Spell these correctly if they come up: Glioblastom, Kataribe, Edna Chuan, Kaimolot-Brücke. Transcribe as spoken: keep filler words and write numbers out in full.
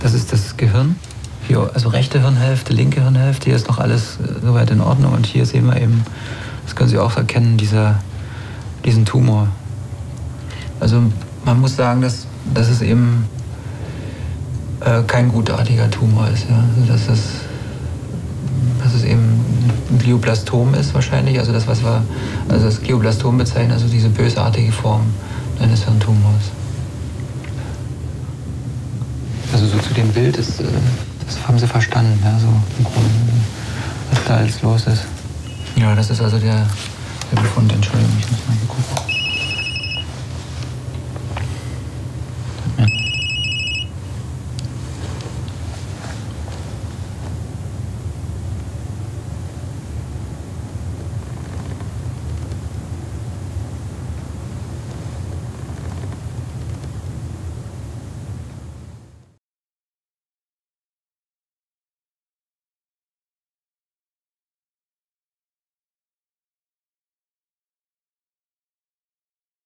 Das ist das Gehirn. Hier, also rechte Hirnhälfte, linke Hirnhälfte, hier ist noch alles soweit in Ordnung. Und hier sehen wir eben, das können Sie auch erkennen, dieser, diesen Tumor. Also man muss sagen, dass, dass es eben äh, kein gutartiger Tumor ist. Ja? Also dass, es, dass es eben ein Glioblastom ist wahrscheinlich. Also das, was wir also das Glioblastom bezeichnen, also diese bösartige Form eines Hirntumors. Also so zu dem Bild, ist, das haben Sie verstanden, ja? So im Grunde, was da alles los ist. Ja, das ist also der, der Befund. Entschuldigung, ich muss mal hier gucken.